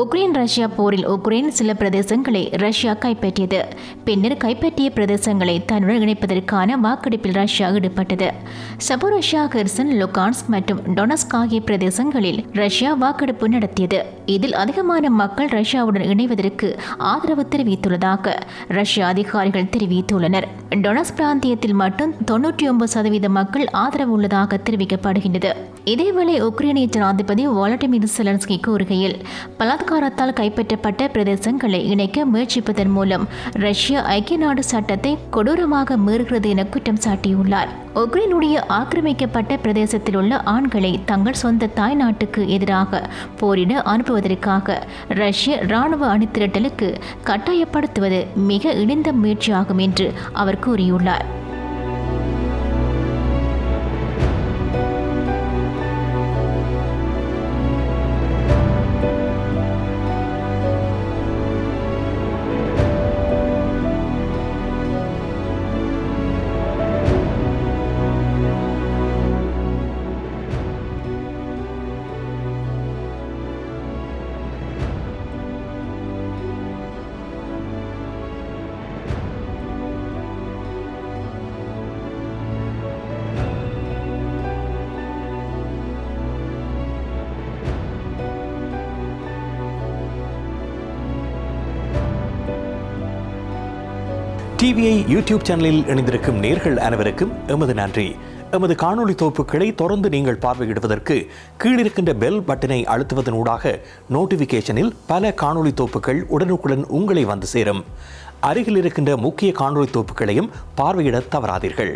Ukraine Russia போரில் Ukraine சில பிரதேசங்களை ரஷ்யா கைப்பற்றியது. பின்னர் கைப்பற்றிய பிரதேசங்களை தன்னுடன் இணைப்பதற்கான வாக்கெடுப்பில் ரஷ்யா ஈடுபட்டது. சபோரோஷியா, ஹெர்சன், லுகான்ஸ்க் மற்றும் டொனஸ்க் ஆகிய பிரதேசங்களில் ரஷ்யா வாக்கெடுப்பு நடத்தியது. இதில் அதிகமான மக்கள் ரஷ்யாவுடன் இணைவதற்கு ஆதரவு தெரிவித்துள்ளதாக ரஷ்ய அதிகாரிகள் தெரிவித்துள்ளனர். டொனஸ்க் பிராந்தியத்தில் மட்டும் 99% மக்கள் ஆதரவு உள்ளதாக தெரிவிக்கப்படுகின்றது. இதேவேளை உக்ரைனிய ஜனாதிபதி வோலடிமிர் செலன்ஸ்கி கூறுகையில், பலாத்காரத்தால் கைப்பற்றப்பட்ட பிரதேசங்களை இணைக்க முயற்சிப்பதன் மூலம் ரஷ்யா ஐக்கிய நாடு சட்டத்தை கொடூரமாக மீறுகிறது என குற்றம் சாட்டியுள்ளார். உக்ரைனுடைய ஆக்கிரமிக்கப்பட்ட பிரதேசத்தில் உள்ள ஆண்களை தங்கள் சொந்த தாய் நாட்டுக்கு எதிராக போரிட அனுப்புவதற்காக ரஷ்ய இராணுவ அணிதிரட்டலுக்கு கட்டாயப்படுத்துவது மிக இழிந்த முயற்சியாகும் என்று அவர் கூறியுள்ளார். டிவிஐ யூடியூப் சேனலில் இணைந்திருக்கும் நேர்கள் அனைவருக்கும் எமது நன்றி. எமது காணொலி தொகுப்புகளை தொடர்ந்து நீங்கள் பார்வையிடுவதற்கு கீழிருக்கின்ற பெல் பட்டனை அழுத்துவதனூடாக நோட்டிஃபிகேஷனில் பல காணொலி தொகுப்புகள் உடனுக்குடன் உங்களை வந்து சேரும். அருகில் இருக்கின்ற முக்கிய காணொலி தொகுப்புகளையும் பார்வையிட தவறாதீர்கள்.